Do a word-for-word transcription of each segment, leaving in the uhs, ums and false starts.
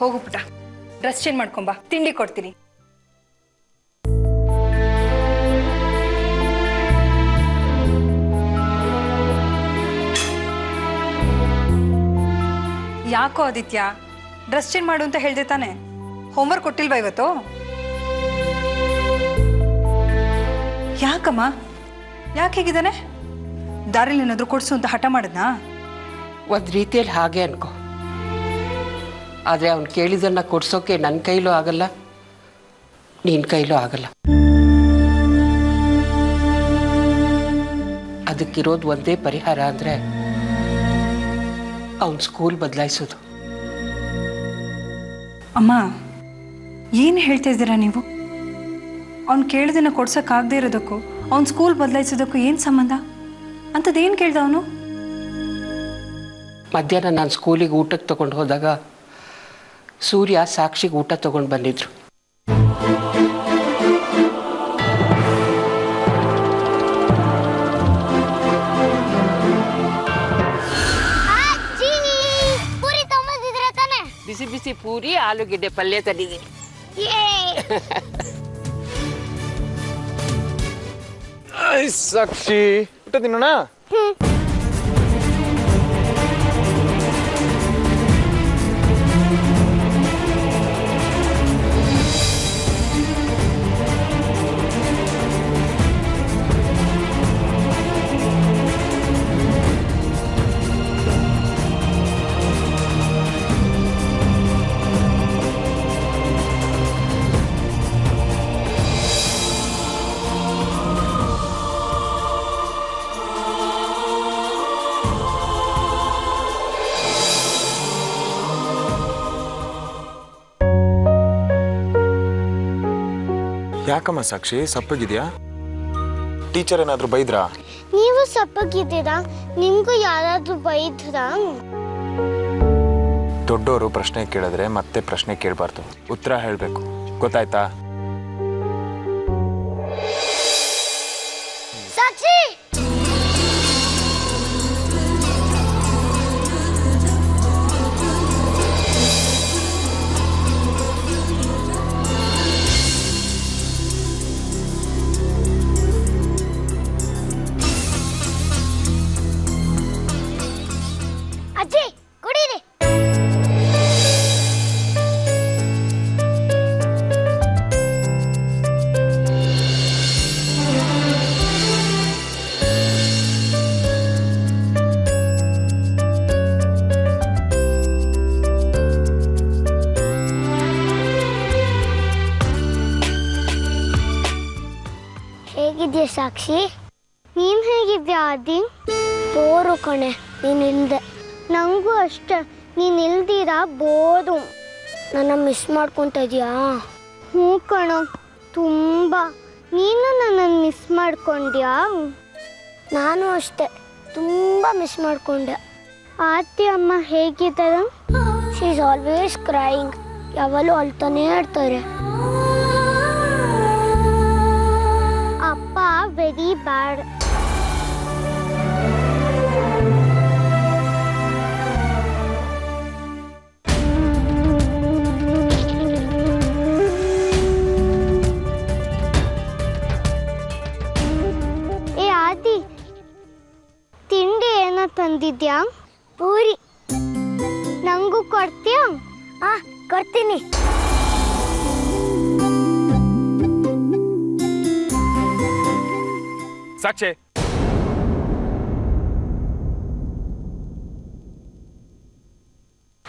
ಹೋಗು ಪುಟ dress change ಮಾಡ್ಕೊಂಬಾ ತಿಂಡಿ ಕೊಡ್ತೀನಿ ಯಾಕೋ ಆದಿತ್ಯ ಡ್ರೆಸ್ ಚೇಂಜ್ ಮಾಡು ಅಂತ ಹೇಳ್ದೆ ತಾನೆ ಹೋಮ್ವರ್ಕ್ ಕೊಟ್ಟಿಲ್ವಾ ಇವತ್ತು ಯಾಕಮ್ಮ ಯಾಕೆ ಹೀಗಿದಾನೆ ದಾರಿಲಿ ಏನಾದರೂ ಕೊಡ್ಸು ಅಂತ ಹಠ ಮಾಡಿದ್ನಾ ಒಂದು ರೀತಿಯಲ್ಲಿ ಹಾಗೆ ಅನ್ಕೋ ಆದರೆ ಅವನು ಕೇಳಿದನ್ನ ಕೊಡ್ಸೋಕೆ ನನ್ನ ಕೈಲೂ ಆಗಲ್ಲ ನಿನ್ನ ಕೈಲೂ ಆಗಲ್ಲ ಅದಕ್ಕಿರೋದು ಒಂದೇ ಪರಿಹಾರ ಅಂದ್ರೆ ಅವನು ಸ್ಕೂಲ್ ಬದಲಾಯಿಸೋದು ಅಮ್ಮ ಏನು ಹೇಳ್ತಾ ಇದ್ದೀರಾ ನೀವು ಅವನು ಕೇಳಿದನ್ನ ಕೊಡ್ಸೋಕ್ಕಾಗದೇ ಇರೋದಕ್ಕೂ ಅವನು ಸ್ಕೂಲ್ ಬದಲಾಯಿಸೋದಕ್ಕೂ ಏನು ಸಂಬಂಧ ಅಂಥದ್ದೇನು ಕೇಳ್ದ ಅವನು ಮಧ್ಯಾಹ್ನ ನಾನು ಸ್ಕೂಲಿಗೆ ಊಟಕ್ಕೆ ತಗೊಂಡು ಹೋದಾಗ ಸೂರ್ಯ ಸಾಕ್ಷಿಗೆ ಊಟ ತಗೊಂಡು ಬಂದಿದ್ರು ಬಿಸಿ ಬಿಸಿ ಪೂರಿ ಆಲೂಗೆಡ್ಡೆ ಪಲ್ಯ ತಂದಿದ್ದೀನಿ ಸಾಕ್ಷಿ ಊಟ ತಿನ್ನೋಣ ಯಾಕಮ್ಮ ಸಾಕ್ಷಿ ಸಪ್ಪಗಿದ್ಯಾ ಟೀಚರ್ ಏನಾದರೂ ಬೈದ್ರಾ ನೀವು ಸಪ್ಪಗಿದ್ದೀರಾ ನಿಮಗೂ ಯಾರಾದರೂ ಬೈದ್ರಾ ದೊಡ್ಡವರು ಪ್ರಶ್ನೆ ಕೇಳಿದ್ರೆ ಮತ್ತೆ ಪ್ರಶ್ನೆ ಕೇಳಬಾರದು ಉತ್ತರ ಹೇಳಬೇಕು ಗೊತ್ತಾಯ್ತಾ ಸಾಕ್ಷಿ ಸಾಕ್ಷಿ ನೀನು ಹೇಗಿದ್ದೀಯಾ ಆದಿ ಬೋರು ಕಣೆ ನೀನು ಇಲ್ಲದೆ ನನಗೂ ಅಷ್ಟೇ ನೀನು ಇಲ್ದಿರಾ ಬೋದು ನನ್ನ ಮಿಸ್ ಮಾಡ್ಕೊತಾ ಇದೀಯಾ ಹ್ಞೂ ಕಣ ತುಂಬ ನೀನು ನನ್ನನ್ನು ಮಿಸ್ ಮಾಡ್ಕೊಂಡ್ಯಾ ನಾನು ಅಷ್ಟೆ ತುಂಬ ಮಿಸ್ ಮಾಡ್ಕೊಂಡೆ ಆತಿ ಅಮ್ಮ ಹೇಗಿದ್ದಾರೆ ಶಿ ಈಸ್ ಆಲ್ವೇಸ್ ಕ್ರೈಯಿಂಗ್ ಯಾವಾಗಲೂ ಅಳ್ತಾನೇ ಇರ್ತಾರೆ ವೆರಿ ಬ್ಯಾಡ್ ಏ ಆದಿ ತಿಂಡಿ ಏನೋ ತಂದಿದ್ಯಾ ಪೂರಿ ನಂಗೂ ಕೊಡ್ತೀಯಾ ಆ ಕೊಡ್ತೀನಿ ಸಾಕ್ಷಿ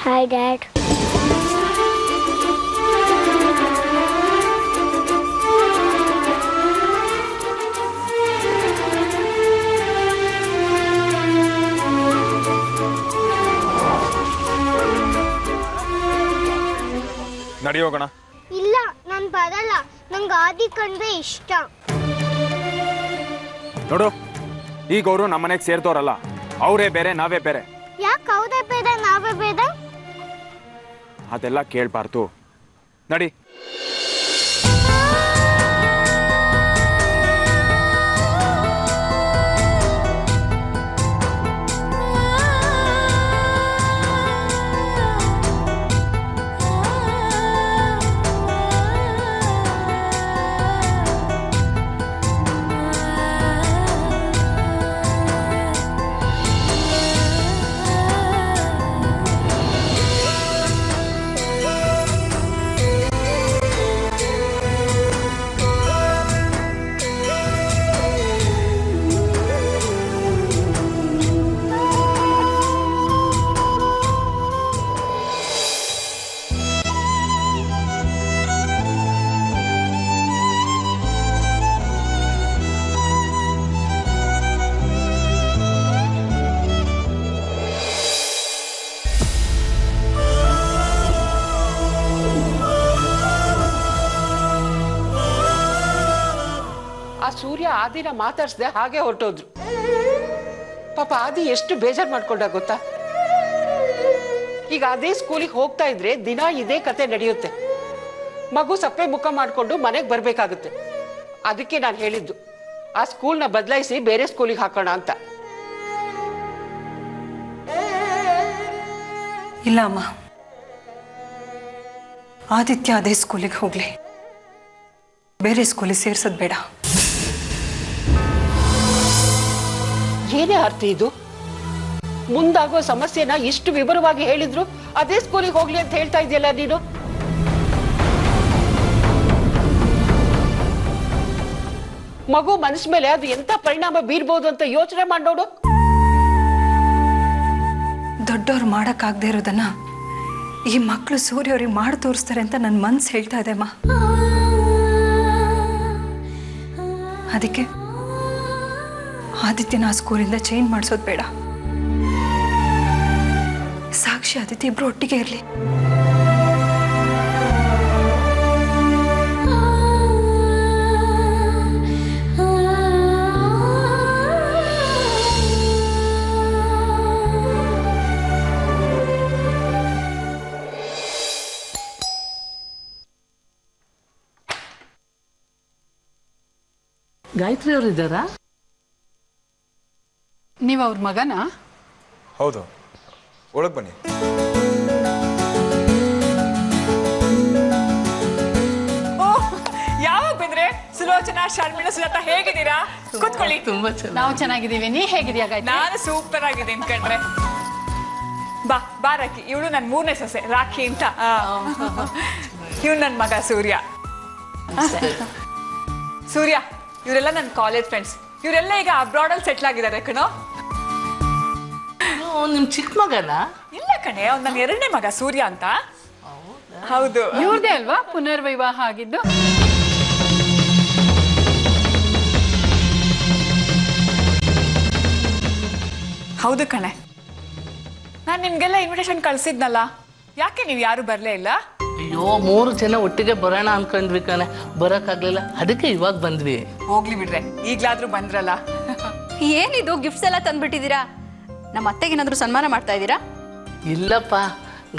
ಹಾಯ್ ಡ್ಯಾಡ್ ನಡಿ ಹೋಗೋಣ ಇಲ್ಲ ನಾನು ಬರಲ್ಲ ನಂಗೆ ಆದಿ ಕಂಡ್ರೆ ಇಷ್ಟ ನೋಡು ಈಗ ಅವರು ನಮ್ಮನೆಗೆ ಸೇರ್ತವ್ರಲ್ಲ ಅವರೇ ಬೇರೆ ನಾವೇ ಬೇರೆ ಯಾಕೆ ಅವರೇ ಬೇರೆ ನಾವೇ ಬೇರೆ ಅದೆಲ್ಲ ಕೇಳಬಾರ್ದು ನಡಿ ಆ ಸೂರ್ಯ ಆದಿನ ಮಾತಾಡ್ಸದೆ ಹಾಗೆ ಹೊರಟೋದ್ರು. ಪಾಪ ಆದಿ ಎಷ್ಟು ಬೇಜಾರ್ ಮಾಡ್ಕೊಂಡ ಗೊತ್ತಾ? ಈಗ ಅದೇ ಸ್ಕೂಲಿಗೆ ಹೋಗ್ತಾ ಇದ್ರೆ ದಿನ ಇದೇ ಕತೆ ನಡೆಯುತ್ತೆ. ಮಗು ಸಪ್ಪೆ ಮುಖ ಮಾಡ್ಕೊಂಡು ಮನೆಗೆ ಬರಬೇಕಾಗುತ್ತೆ. ಅದಕ್ಕೆ ನಾನು ಹೇಳಿದ್ದು ಆ ಸ್ಕೂಲ್ನ ಬದಲಾಯಿಸಿ ಬೇರೆ ಸ್ಕೂಲಿಗೆ ಹಾಕೋಣ ಅಂತ. ಇಲ್ಲ ಅಮ್ಮ, ಆದಿತ್ಯ ಅದೇ ಸ್ಕೂಲಿಗೆ ಹೋಗ್ಲಿ, ಬೇರೆ ಸ್ಕೂಲಿಗೆ ಸೇರ್ಸೋದು ಬೇಡ. ಏನೇ ಅರ್ಥ ಇದು? ಮುಂದಾಗೋ ಸಮಸ್ಯೆನ ಇಷ್ಟು ವಿವರವಾಗಿ ಹೇಳಿದ್ರು ಅದೇ ಸ್ಕೂಲಿಗೆ ಹೋಗ್ಲಿ ಅಂತ ಹೇಳ್ತಾ ಇದೆಯಲ್ಲ ನೀನು. ಮಗು ಮನಸ್ ಮೇಲೆ ಅದು ಎಂತ ಪರಿಣಾಮ ಬೀರ್ಬೋದು ಅಂತ ಯೋಚನೆ ಮಾಡಿ ನೋಡು. ದೊಡ್ಡವ್ರು ಮಾಡಕ್ಕಾಗದೆ ಇರೋದನ್ನ ಈ ಮಕ್ಕಳು ಸೂರ್ಯ ಅವ್ರಿಗೆ ಮಾಡಿ ತೋರಿಸ್ತಾರೆ ಅಂತ ನನ್ನ ಮನ್ಸು ಹೇಳ್ತಾ ಇದೆ ಅಮ್ಮ. ಅದಕ್ಕೆ ಆದಿತ್ಯನ ಆ ಸ್ಕೂಲಿಂದ ಚೇಂಜ್ ಮಾಡಿಸೋದು ಬೇಡ. ಸಾಕ್ಷಿ ಆದಿತ್ಯ ಇಬ್ರು ಒಟ್ಟಿಗೆ ಇರಲಿ. ಗಾಯತ್ರಿ ಅವರು ಇದ್ದಾರಾ? ನೀವು ಅವ್ರ ಮಗನಾ? ಹೌದು, ಒಳಗೆ ಬನ್ನಿ. ಯಾವಾಗ ಬಂದ್ರೆ? ಸುಲೋಚನಾ, ಶರ್ಮಿಳಾ, ಸುಲತಾ ಹೇಗಿದ್ದೀರಾ? ಕೂತ್ಕೊಳ್ಳಿ. ತುಂಬಾ ಚೆನ್ನಾಗಿ ನಾವು ಚೆನ್ನಾಗಿದ್ದೀವಿ. ನೀ ಹೇಗಿದ್ಯಾ ಗಾಯತ್ರಿ? ನಾನು ಸೂಪರ್ ಆಗಿದ್ದೀನಿ ಕಣ್ರೆ. ಬಾ ಬಾ ರಾಕಿ, ಇವಳು ನನ್ನ ಮೂರನೇ ಸೊಸೆ ರಾಕಿ ಅಂತ, ಇವನು ನನ್ನ ಮಗ ಸೂರ್ಯ. ಸೂರ್ಯ, ಇವರೆಲ್ಲ ನನ್ನ ಕಾಲೇಜ್ ಫ್ರೆಂಡ್ಸ್. ಇವರೆಲ್ಲ ಈಗ ಅಬ್ರಾಡ್ ಅಲ್ಲಿ ಸೆಟ್ಲ್ ಆಗಿದ್ದಾರೆ ಕಣೋ. ನಿಮ್ ಚಿಕ್ಕ ಮಗನ? ಇಲ್ಲ ಕಣೆ, ಅವ್ನು ನನ್ನ ಎರಡನೇ ಮಗ ಸೂರ್ಯ ಅಂತ. ಹೌದು, ಇವ್ರದೇ ಅಲ್ವಾ ಪುನರ್ ವಿವಾಹ ಆಗಿದ್ದು? ಹೌದು ಕಣೆ, ನಾನು ನಿಮ್ಗೆಲ್ಲ ಇನ್ವಿಟೇಷನ್ ಕಳ್ಸಿದ್ನಲ್ಲ, ಯಾಕೆ ನೀವು ಯಾರು ಬರಲೇ ಇಲ್ಲ? ಅಯ್ಯೋ, ಮೂರು ಜನ ಒಟ್ಟಿಗೆ ಬರೋಣ ಅನ್ಕೊಂಡ್ವಿ ಕಣೆ, ಬರಕ್ ಆಗ್ಲಿಲ್ಲ, ಅದಕ್ಕೆ ಇವಾಗ ಬಂದ್ವಿ. ಹೋಗ್ಲಿ ಬಿಡ್ರೆ, ಈಗ್ಲಾದ್ರೂ ಬಂದ್ರಲ್ಲ. ಏನಿದು ಗಿಫ್ಟ್ಸ್ ಎಲ್ಲ ತಂದ್ಬಿಟ್ಟಿದ್ದೀರಾ? ನಮ್ಮ ಅತ್ತೆಗೆ ಏನಾದ್ರೂ ಸನ್ಮಾನ ಮಾಡ್ತಾ ಇದ್ದೀರಾ? ಇಲ್ಲಪ್ಪ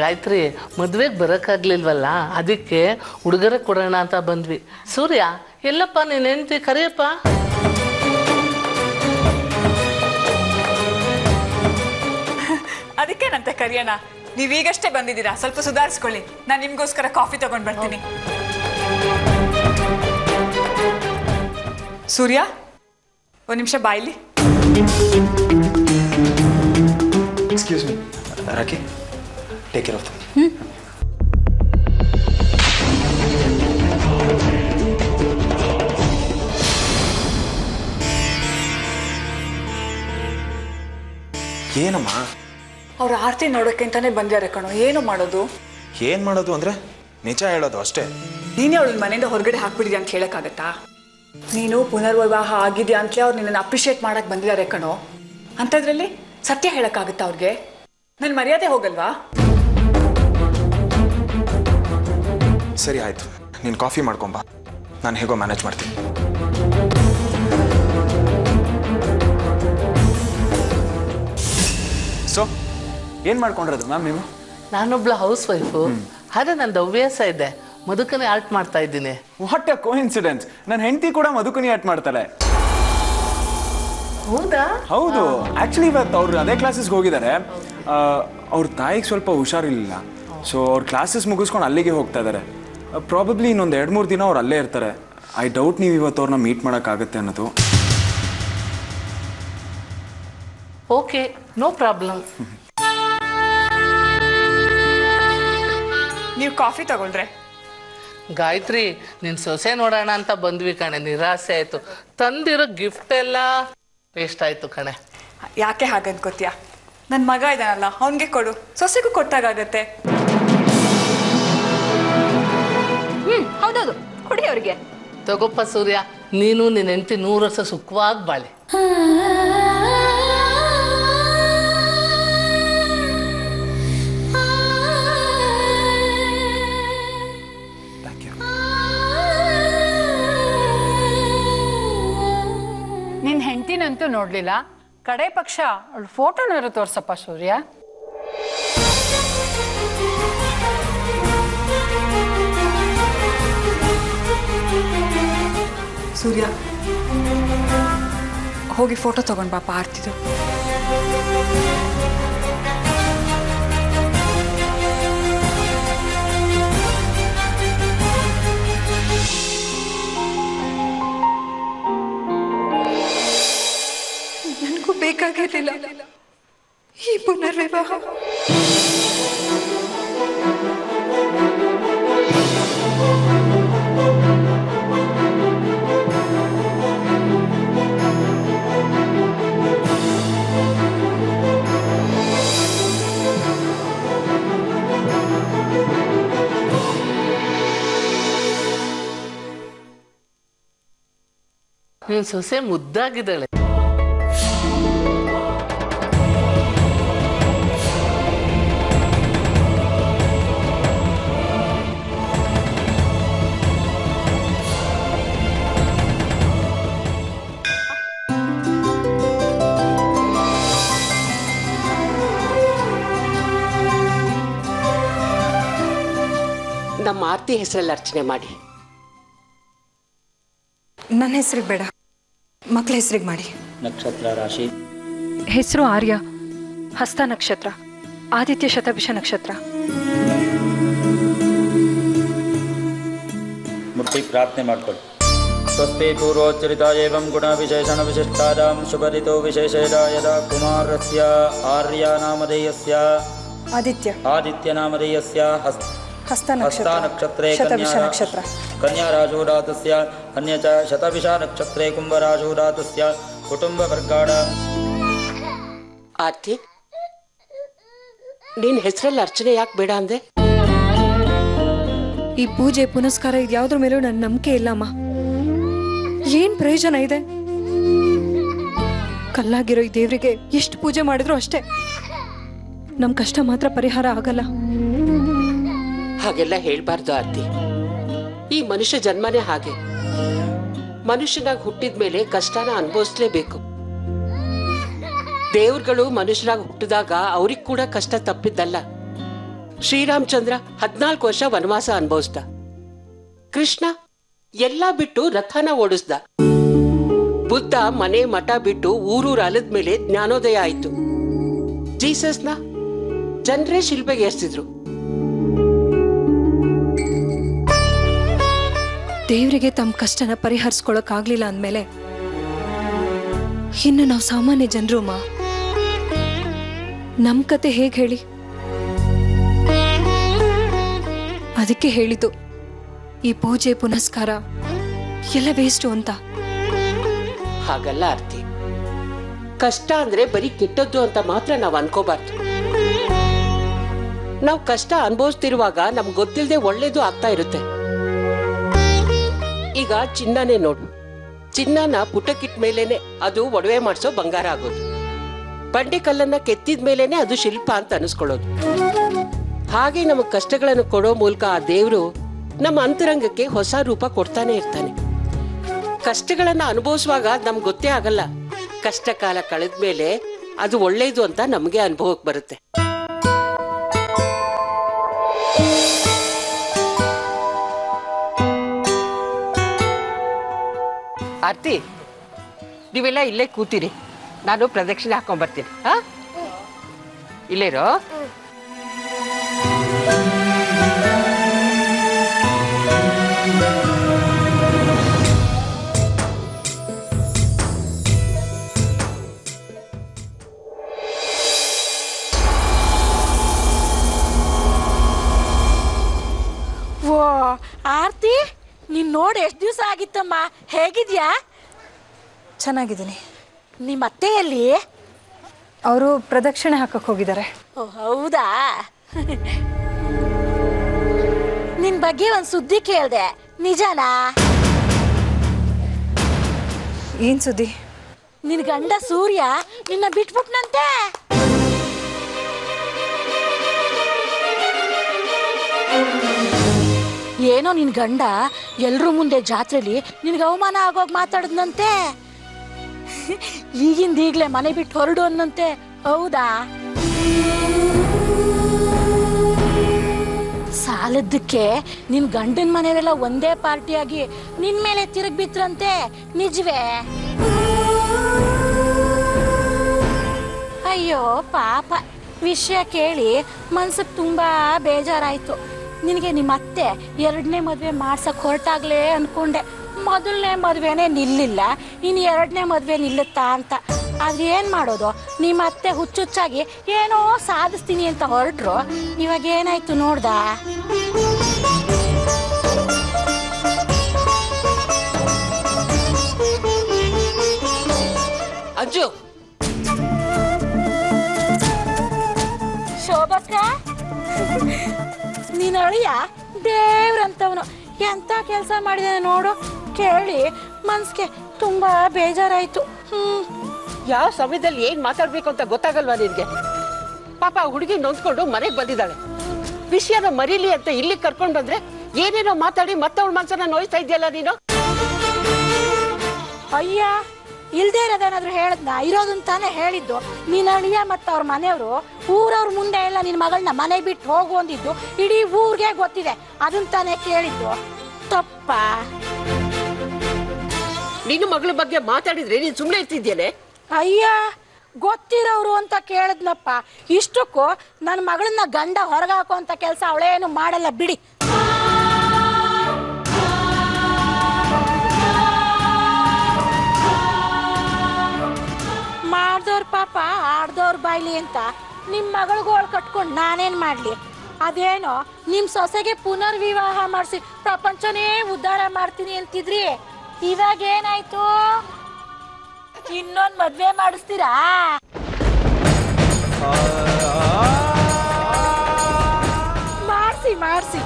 ಗಾಯತ್ರಿ, ಮದ್ವೆಗೆ ಬರಕ್ ಆಗ್ಲಿಲ್ವಲ್ಲ, ಅದಕ್ಕೆ ಹುಡುಗರ ಕೊಡೋಣ ಅಂತ ಬಂದ್ವಿ. ಸೂರ್ಯ ಎಲ್ಲಪ್ಪ ನೀನ್ ಹೆಂಡ್ತಿ? ಕರಿಯಪ್ಪ. ಅದಕ್ಕೇನಂತೆ ಕರಿಯೋಣ. ನೀವೀಗಷ್ಟೇ ಬಂದಿದ್ದೀರಾ, ಸ್ವಲ್ಪ ಸುಧಾರಿಸ್ಕೊಳ್ಳಿ. ನಾನು ನಿಮ್ಗೋಸ್ಕರ ಕಾಫಿ ತಗೊಂಡ್ ಬರ್ತೀನಿ. ಸೂರ್ಯ, ಒಂದ್ ನಿಮಿಷ ಬಾಯ್ಲಿ. Excuse me Rocky, take care of them. ಏನಮ್ಮ, ಅವ್ರ ಆರತಿ ನೋಡೋಕೆ ಅಂತಾನೆ ಬಂದ್ಯಾರೆ ಕಣೋ, ಏನು ಮಾಡೋದು? ಏನ್ ಮಾಡೋದು ಅಂದ್ರೆ ನಿಜ ಹೇಳೋದು ಅಷ್ಟೇ. ನೀನೇ ಅವಳ ಮನೆಯಿಂದ ಹೊರಗಡೆ ಹಾಕ್ಬಿಡಿದ್ಯಾ ಅಂತ ಹೇಳಕ್ಕಾಗತ್ತಾ? ನೀನು ಪುನರ್ವಿವಾಹ ಆಗಿದ್ಯಾ ಅಂತಲೇ ಅವ್ರು ನಿನ್ನನ್ನು ಅಪ್ರಿಷಿಯೇಟ್ ಮಾಡಕ್ ಬಂದಿದ್ದಾರೆ ಕಣೋ. ಅಂಥದ್ರಲ್ಲಿ ಸತ್ಯ ಹೇಳಕ್ಕಾಗತ್ತಾ ಅವ್ರಿಗೆ? ನನ್ನ ಮರ್ಯಾದೆ ಹೋಗಲ್ವಾ? ಸರಿ ಆಯ್ತು, ನೀನು ಕಾಫಿ ಮಾಡ್ಕೊಂಬ, ನಾನು ಹೇಗೋ ಮ್ಯಾನೇಜ್ ಮಾಡ್ತೀನಿ. ಸೊ ಏನ್ ಮಾಡ್ಕೊಂಡಿರೋದು ಮ್ಯಾಮ್ ನೀವು? ನಾನೊಬ್ಳ ಹೌಸ್ ವೈಫು, ಅದೇ ನಂದು ಹವ್ಯಾಸ ಇದೆ, ಮಧುಕನಿ ಆರ್ಟ್ ಮಾಡ್ತಾ ಇದ್ದೀನಿ. ವಾಟ್ ಅ ಕೋಇನ್ಸಿಡೆನ್ಸ್, ನನ್ನ ಹೆಂಡತಿ ಕೂಡ ಮಧುಕನಿ ಆರ್ಟ್ ಮಾಡ್ತಾಳೆ. ಹೌದಾ? ಹೌದು, ಆಕ್ಚುಲಿ ಇವತ್ತು ಅವ್ರು ಅದೇ ಕ್ಲಾಸಸ್ಗೆ ಹೋಗಿದ್ದಾರೆ. ಅವ್ರ ತಾಯಿಗೆ ಸ್ವಲ್ಪ ಹುಷಾರಿಲ್ಲ, ಸೊ ಅವ್ರ ಕ್ಲಾಸಸ್ ಮುಗಿಸ್ಕೊಂಡು ಅಲ್ಲಿಗೆ ಹೋಗ್ತಾ ಇದ್ದಾರೆ. ಪ್ರಾಬಬ್ಲಿ ಇನ್ನೊಂದು ಎರಡು ಮೂರು ದಿನ ಅವ್ರು ಅಲ್ಲೇ ಇರ್ತಾರೆ. ಐ ಡೌಟ್ ನೀವು ಇವತ್ತು ಅವ್ರನ್ನ ಮೀಟ್ ಮಾಡೋಕ್ಕಾಗತ್ತೆ ಅನ್ನೋದು. Okay, no problem. ನೀವು ಕಾಫಿ ತಗೊಂಡ್ರೆ? ಗಾಯತ್ರಿ, ನಿನ್ ಸೊಸೆ ನೋಡೋಣ ಅಂತ ಬಂದ್ವಿ ಕಣೆ, ನಿರಾಸೆ ಆಯ್ತು. ತಂದಿರೋ ಗಿಫ್ಟ್ ಎಲ್ಲ ವೇಸ್ಟ್ ಆಯ್ತು ಕಣೆ. ಯಾಕೆ ಹಾಗನ್ಕೋತೀಯ? ನನ್ನ ಮಗ ಇದಾನಲ್ಲ, ಅವನಿಗೆ ಕೊಡು, ಸೊಸೆಗೂ ಕೊಟ್ಟಾಗತ್ತೆ. ಹ್ಮ್, ಹೌದೌದು, ಕೊಡಿ ಅವ್ರಿಗೆ. ತಗೋಪ್ಪ ಸೂರ್ಯ, ನೀನು ನಿನ್ನ ಹೆಂಡತಿ ನೂರು ವರ್ಷ ಸುಖವಾಗಿ ಬಾಳಿ. ರೀತಿನಂತೂ ನೋಡಲಿಲ್ಲ. ಕಡೆ ಪಕ್ಷ ಅವಳ ಫೋಟೋನರ ತೋರ್ಸಪ್ಪ ಸೂರ್ಯ. ಸೂರ್ಯ ಹೋಗಿ ಫೋಟೋ ತಗೊಂಡ್ ಬಾಪ ಆರ್ತಿದು. ನನಗೂ ಬೇಕಾಗಿರಲಿಲ್ಲ ಈ ಪುನರ್ವಿವಾಹ. ನೀನು ಸೊಸೆ ಮುದ್ದಾಗಿದ್ದಾಳೆ. ನಮ್ಮ ಆರ್ತಿ ಹೆಸರಲ್ಲಿ ಅರ್ಚನೆ ಮಾಡಿ. ನನ್ನ ಹೆಸರಿಗೆ ಬೇಡ, ಮಕ್ಕಳ ಹೆಸರಿಗೆ ಮಾಡಿ. ನಕ್ಷತ್ರ ರಾಶಿ ಹೆಸರು ಆರ್ಯ, ಹಸ್ತ ನಕ್ಷತ್ರ, ಆದಿತ್ಯ ಶತಭಿಷ ನಕ್ಷತ್ರ. ಮುಕ್ತಿ ಪ್ರಾರ್ಥನೆ ಮಾಡ್ಕೊಳ್ಳಿ. ಸ್ವಸ್ತಿ ಪೂರ್ವೋಚ್ಚರಿತ ಏವಂ ಗುಣ ವಿಶೇಷಣ ವಿಶಿಷ್ಟಾದಾಂ ಶುಭರಿತೋ ವಿಶೇಷೇದ ಯದಾ ಕುಮಾರಸ್ಯ ಆರ್ಯ ನಾಮಧೇಯಸ್ಯ ಆದಿತ್ಯ ಆದಿತ್ಯ ನಾಮಧೇಯಸ್ಯ ಹಸ್ತ हस्ता नक्षत्रे नक्षत्र कन्या राजो रातस्य अन्य च शतभिषा नक्षत्रे कुंभ राजो रातस्य कुटुंब वर्गाड आर्ति ನೀನ್ ಹೆಸರಲ್ಲಿ ಅರ್ಚನೆ ಯಾಕೆ ಬೇಡ ಅಂದೆ? ಈ ಪೂಜೆ ಪುನಸ್ಕಾರ ಇದು ಯಾವುದರ ಮೇಲೂ ನನ್ನ ನಂಬಿಕೆ ಇಲ್ಲ ಅಮ್ಮ. ಏನು ಪ್ರಯೋಜನ ಇದೆ? ಕಲ್ಲಾಗಿರೋ ಈ ದೇವರಿಗೆ ಎಷ್ಟು ಪೂಜೆ ಮಾಡಿದ್ರು ಅಷ್ಟೇ, ನಮ್ಮ ಕಷ್ಟ ಮಾತ್ರ ಪರಿಹಾರ ಆಗಲ್ಲ. ಹಾಗೆಲ್ಲ ಹೇಳಬಾರ್ದು ಆರ್ತಿ. ಈ ಮನುಷ್ಯ ಜನ್ಮನೇ ಹಾಗೆ, ಮನುಷ್ಯನಾಗಿ ಹುಟ್ಟಿದ ಮೇಲೆ ಕಷ್ಟನ ಅನುಭವಿಸಲೇಬೇಕು. ದೇವರುಗಳು ಮನುಷ್ಯರಾಗಿ ಹುಟ್ಟಿದಾಗ ಅವ್ರಿಗೆ ಕೂಡ ಕಷ್ಟ ತಪ್ಪಿದ್ದಲ್ಲ. ಶ್ರೀರಾಮಚಂದ್ರ ಹದಿನಾಲ್ಕು ವರ್ಷ ವನವಾಸ ಅನುಭವಿಸ್ದ, ಕೃಷ್ಣ ಎಲ್ಲ ಬಿಟ್ಟು ರಥನ ಓಡಿಸ್ದ, ಬುದ್ಧ ಮನೆ ಮಠ ಬಿಟ್ಟು ಊರೂರು ಅಲದ ಮೇಲೆ ಜ್ಞಾನೋದಯ ಆಯಿತು, ಜೀಸಸ್ನ ಜನರೇ ಶಿಲ್ಪೆಗೆ ಏರ್ಸಿದ್ರು. ದೇವರಿಗೆ ತಮ್ಮ ಕಷ್ಟನ ಪರಿಹರಿಸ್ಕೊಳ್ಳಕ್ ಆಗ್ಲಿಲ್ಲ ಅಂದಮೇಲೆ ಇನ್ನು ನಾವು ಸಾಮಾನ್ಯ ಜನರು ಮಾ ನಮ್ ಕತೆ ಹೇಗೆ ಹೇಳಿ? ಅದಕ್ಕೆ ಹೇಳಿತು ಈ ಪೂಜೆ ಪುನಸ್ಕಾರ ಎಲ್ಲ ವೇಸ್ಟು ಅಂತ. ಹಾಗಲ್ಲ ಆರ್ತಿ, ಕಷ್ಟ ಅಂದ್ರೆ ಬರೀ ಕೆಟ್ಟದ್ದು ಅಂತ ಮಾತ್ರ ನಾವು ಅನ್ಕೋಬಾರ್ದು. ನಾವು ಕಷ್ಟ ಅನುಭವಿಸ್ತಿರುವಾಗ ನಮ್ಗೆ ಗೊತ್ತಿಲ್ಲದೆ ಒಳ್ಳೇದು ಆಗ್ತಾ ಇರುತ್ತೆ. ಈಗ ಚಿನ್ನನೇ ನೋಡು, ಚಿನ್ನನ ಪುಟಕ್ಕಿಟ್ ಮೇಲೇನೆ ಅದು ಒಡವೆ ಮಾಡಿಸೋ ಬಂಗಾರ ಆಗೋದು, ಬಂಡೆ ಕಲ್ಲನ್ನ ಕೆತ್ತಿದ ಮೇಲೇನೆ ಅದು ಶಿಲ್ಪ ಅಂತ ಅನಿಸ್ಕೊಳ್ಳೋದು. ಹಾಗೆ ನಮ್ಮ ಕಷ್ಟಗಳನ್ನು ಕೊಡೋ ಮೂಲಕ ಆ ದೇವರು ನಮ್ಮ ಅಂತರಂಗಕ್ಕೆ ಹೊಸ ರೂಪ ಕೊಡ್ತಾನೆ ಇರ್ತಾನೆ. ಕಷ್ಟಗಳನ್ನ ಅನುಭವಿಸುವಾಗ ನಮ್ಗೆ ಗೊತ್ತೇ ಆಗಲ್ಲ, ಕಷ್ಟ ಕಾಲ ಕಳೆದ ಮೇಲೆ ಅದು ಒಳ್ಳೇದು ಅಂತ ನಮಗೆ ಅನುಭವಕ್ಕೆ ಬರುತ್ತೆ. ಆರ್ತಿ, ನೀವೆಲ್ಲ ಇಲ್ಲೇ ಕೂತಿರಿ, ನಾನು ಪ್ರದಕ್ಷಿಣೆ ಹಾಕೊಂಡ್ ಬರ್ತೀನಿ. ಹಾ, ಇಲ್ಲೇರೋ. ಓ ಆರ್ತಿ, ನೀನ್ ನೋಡಿ ಎಷ್ಟು ದಿವಸ ಆಗಿತ್ತಮ್ಮ, ಹೇಗಿದ್ಯಾ? ಚೆನ್ನಾಗಿದ್ದೀನಿ. ನಿಮ್ಮ ಅತ್ತೆಯಲ್ಲಿ ಅವರು ಪ್ರದಕ್ಷಿಣೆ ಹಾಕಕ್ಕೆ ಹೋಗಿದ್ದಾರೆ. ಓ ಹೌದಾ? ನಿನ್ ಬಗ್ಗೆ ಒಂದು ಸುದ್ದಿ ಕೇಳಿದೆ, ನಿಜಾನಾ? ಏನ್ ಸುದ್ದಿ? ನಿನ್ ಗಂಡ ಸೂರ್ಯ ನಿನ್ನ ಬಿಟ್ಬಿಟ್ನಂತೆ. ಏನೋ ನಿನ್ ಗಂಡ ಎಲ್ರೂ ಮುಂದೆ ಜಾತ್ರೆಲಿ ನಿನ್ಗೆ ಅವಮಾನ ಆಗೋಗಿ ಮಾತಾಡದ್ನಂತೆ. ಈಗಿಂದೀಗಲೇ ಮನೆ ಬಿಟ್ಟು ಹೊರಡು ಅನ್ನಂತೆ ಹೌದಾ? ಸಾಲದಕ್ಕೆ ನಿನ್ ಗಂಡನ ಮನೆಯರೆಲ್ಲ ಒಂದೇ ಪಾರ್ಟಿಯಾಗಿ ನಿನ್ ಮೇಲೆ ತಿರುಗಿ ಬಿತ್ರಂತೆ ನಿಜವೇ? ಅಯ್ಯೋ ಪಾಪ, ವಿಷಯ ಕೇಳಿ ಮನಸ್ಸಿಗೆ ತುಂಬಾ ಬೇಜಾರಾಯಿತು. ನಿನಗೆ ನಿಮ್ಮ ಅತ್ತೆ ಎರಡನೇ ಮದುವೆ ಮಾಡ್ಸಕ್ಕೆ ಹೊರಟಾಗ್ಲೇ ಅನ್ಕೊಂಡೆ, ಮೊದಲನೇ ಮದುವೆನೇ ನಿಲ್ಲಿಲ್ಲ, ಇನ್ನು ಎರಡನೇ ಮದುವೆ ನಿಲ್ಲುತ್ತಾ ಅಂತ. ಆದ್ರೆ ಏನು ಮಾಡೋದು, ನಿಮ್ಮ ಅತ್ತೆ ಹುಚ್ಚುಚ್ಚಾಗಿ ಏನೋ ಸಾಧಿಸ್ತೀನಿ ಅಂತ ಹೊರಟ್ರು. ಇವಾಗ ಏನಾಯ್ತು ನೋಡ್ದಾ? ಅಜ್ಜು ಶೋಭಕ್ಕ, ನೀನು ಅಳಿಯ ದೇವ್ರಂತವನು ಎಂಥ ಕೆಲಸ ಮಾಡಿದೆ ನೋಡು. ಕೇಳಿ ಮನ್ಸಿಗೆ ತುಂಬ ಬೇಜಾರಾಯಿತು. ಹ್ಮ್, ಯಾವ ಸಮಯದಲ್ಲಿ ಏನು ಮಾತಾಡಬೇಕು ಅಂತ ಗೊತ್ತಾಗಲ್ವಾ ನಿನಗೆ? ಪಾಪ ಹುಡುಗಿ ನೊಂದ್ಕೊಂಡು ಮನೆಗೆ ಬಂದಿದ್ದಾಳೆ, ವಿಷಯನ ಮರೀಲಿ ಅಂತ ಇಲ್ಲಿ ಕರ್ಕೊಂಡು ಬಂದ್ರೆ ಏನೇನೋ ಮಾತಾಡಿ ಮತ್ತವಳ ಮನಸ್ಸನ್ನ ನೋಯ್ತಾ ಇದೆಯಲ್ಲ ನೀನು. ಅಯ್ಯ, ಇಲ್ದೇ ಇರೋದೇನಾದ್ರೂ ಹೇಳದ್ನ? ಇರೋದನ್ನ ತಾನೇ ಹೇಳಿದ್ದು. ನೀನ್ ಅಳಿಯ ಮತ್ತು ಅವ್ರ ಮನೆಯವರು ಊರವ್ರ ಮುಂದೆ ಎಲ್ಲ ನಿನ್ನ ಮಗಳನ್ನ ಮನೆ ಬಿಟ್ಟು ಹೋಗು ಅಂದಿದ್ದು ಇಡೀ ಊರಿಗೆ ಗೊತ್ತಿದೆ. ಅದನ್ನ ತಾನೇ ಕೇಳಿದ್ದು ತಪ್ಪ? ನಿನ್ನ ಮಗಳ ಬಗ್ಗೆ ಮಾತಾಡಿದ್ರೆ ನೀನ್ ಸುಮ್ಮನೆ ಇರ್ತಿದ್ದೇನೆ? ಅಯ್ಯ, ಗೊತ್ತಿರೋರು ಅಂತ ಕೇಳಿದ್ನಪ್ಪ. ಇಷ್ಟಕ್ಕೂ ನನ್ನ ಮಗಳನ್ನ ಗಂಡ ಹೊರಗಾಕೋ ಅಂತ ಕೆಲಸ ಅವಳೇನು ಮಾಡಲ್ಲ ಬಿಡಿ. ಆಡ್ದವ್ರ ಪಾಪ ಆಡ್ದವ್ರ ಬಾಯ್ಲಿ ಅಂತ ನಿಮ್ಮ ಮಗಳಿಗೂ ಅವಳು ಕಟ್ಕೊಂಡು ನಾನೇನು ಮಾಡಲಿ? ಅದೇನೋ ನಿಮ್ಮ ಸೊಸೆಗೆ ಪುನರ್ ವಿವಾಹ ಮಾಡಿಸಿ ಪ್ರಪಂಚನೇ ಉದ್ಧಾರ ಮಾಡ್ತೀನಿ ಅಂತಿದ್ರಿ, ಇವಾಗ ಏನಾಯ್ತು? ಇನ್ನೊಂದು ಮದುವೆ ಮಾಡಿಸ್ತೀರಾ? ಮಾಡಿಸಿ ಮಾಡಿಸಿ.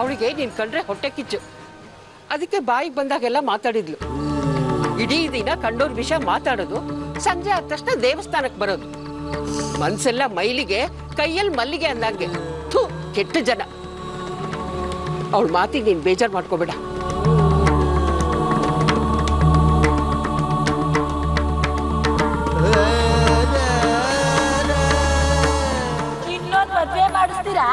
ಅವಳಿಗೆ ನೀನ್ ಕಂಡ್ರೆ ಹೊಟ್ಟೆ ಕಿಚ್ಚು, ಅದಕ್ಕೆ ಬಾಯಿಗೆ ಬಂದಾಗೆಲ್ಲ ಮಾತಾಡಿದ್ಲು. ಇಡೀ ದಿನ ಕಂಡೋರ್ ವಿಷಯ ಮಾತಾಡೋದು, ಸಂಜೆ ಆದ ತಕ್ಷಣ ದೇವಸ್ಥಾನಕ್ಕೆ ಬರೋದು, ಮನ್ಸೆಲ್ಲ ಮೈಲಿಗೆ ಕೈಯಲ್ಲಿ ಮಲ್ಲಿಗೆ ಅಂದಂಗೆ. ಥೂ, ಕೆಟ್ಟ ಜನ. ಅವಳ ಮಾತಿಗೆ ನೀನ್ ಬೇಜಾರು ಮಾಡ್ಕೋಬೇಡ. ಇನ್ನೊಂದು ಮದುವೆ ಮಾಡಿಸ್ತೀರಾ?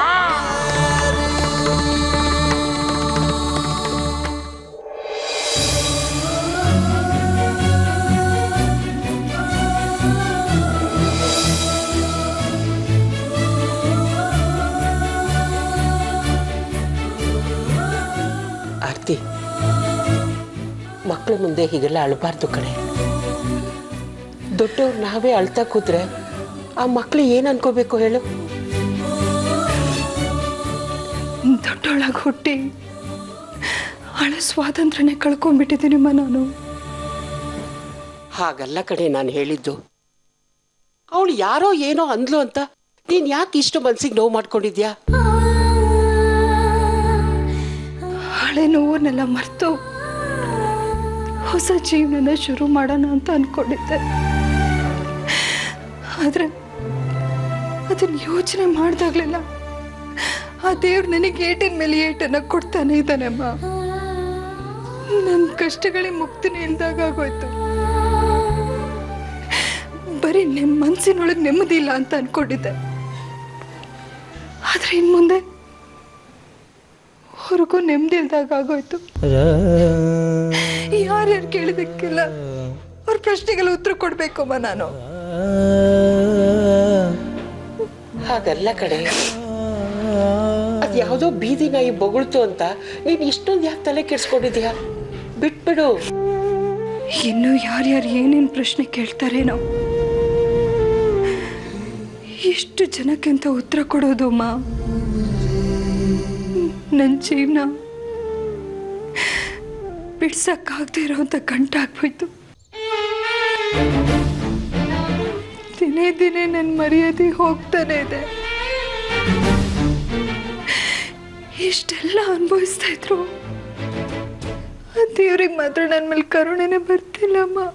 ಮಕ್ಕಳ ಮುಂದೆ ಹೀಗೆಲ್ಲ ಅಳಬಾರ್ದು ಕಣೆ. ದೊಡ್ಡವ್ರು ನಾವೇ ಅಳ್ತಾ ಕೂತ್ರೆ ಆ ಮಕ್ಕಳು ಏನು ಅನ್ಕೋಬೇಕು ಹೇಳು? ದೊಡ್ಡೊಳಗೆ ಹುಟ್ಟಿ ಅಳು ಸ್ವಾತಂತ್ರ್ಯನೇ ಕಳ್ಕೊಂಡ್ಬಿಟ್ಟಿದ್ದೀನಿಮ್ಮ ನಾನು. ಹಾಗಲ್ಲ ಕಣೆ ನಾನು ಹೇಳಿದ್ದು. ಅವಳು ಯಾರೋ ಏನೋ ಅಂದ್ಲು ಅಂತ ನೀನ್ ಯಾಕೆ ಇಷ್ಟು ಮನ್ಸಿಗೆ ನೋವು ಮಾಡ್ಕೊಂಡಿದ್ಯಾ? ಹಳೆ ನೋವನ್ನೆಲ್ಲ ಮರ್ತು ಹೊಸ ಜೀವನನ ಶುರು ಮಾಡೋಣ ಅಂತ ಅಂದ್ಕೊಂಡಿದ್ದೆ. ಆದರೆ ಅದನ್ನು ಯೋಚನೆ ಮಾಡಿದಾಗಲಿಲ್ಲ ಆ ದೇವ್ರು ನನಗೆ ಏಟಿನ ಮೇಲೆ ಏಟನ್ನು ಕೊಡ್ತಾನೆ ಇದ್ದಾನಮ್ಮ. ನನ್ನ ಕಷ್ಟಗಳಿಗೆ ಮುಕ್ತಿನೇ ಇಲ್ದಾಗ ಆಗೋಯ್ತು. ಬರೀ ನಿಮ್ಮ ಮನಸ್ಸಿನೊಳಗೆ ನೆಮ್ಮದಿ ಇಲ್ಲ ಅಂತ ಅಂದ್ಕೊಂಡಿದ್ದೆ. ಆದರೆ ಇನ್ನು ಮುಂದೆ ಹೊರಗೂ ನೆಮ್ಮದಿ ಇಲ್ದಾಗ ಆಗೋಯ್ತು. ಯಾರ್ಯಾರು ಕೇಳಿದಕ್ಕಿಲ್ಲ ಅವ್ರ ಪ್ರಶ್ನೆಗೆಲ್ಲ ಉತ್ತರ ಕೊಡ್ಬೇಕಮ್ಮ ನಾನು. ಹಾಗಲ್ಲ ಕಡೆ, ಅದ್ಯಾವುದೋ ಬೀದಿ ನಾಯಿ ಬೊಗಳ್ತು ಅಂತ ನೀನ್ ಇಷ್ಟೊಂದು ಯಾಕೆ ತಲೆ ಕೆಡ್ಸ್ಕೊಂಡಿದ್ಯಾ? ಬಿಟ್ಬಿಡು. ಇನ್ನು ಯಾರ್ಯಾರು ಏನೇನು ಪ್ರಶ್ನೆ ಕೇಳ್ತಾರೇನೋ, ಎಷ್ಟು ಜನಕ್ಕಿಂತ ಉತ್ತರ ಕೊಡೋದು ಅಮ್ಮ. ನನ್ನ ಜೀವನ ಬಿಡ್ಸಕ್ಕಾಗದೇ ಇರೋಂಥ ಗಂಟಾಗ್ಬಿಡ್ತು. ದಿನೇ ದಿನೇ ನನ್ನ ಮರ್ಯಾದೆ ಹೋಗ್ತಾನೆ ಇದೆ. ಇಷ್ಟೆಲ್ಲ ಅನುಭವಿಸ್ತಾ ಇದ್ರು ಆ ದೇವರಿಗೆ ಮಾತ್ರ ನನ್ನ ಮೇಲೆ ಕರುಣೆನೇ ಬರ್ತಿಲ್ಲಮ್ಮ।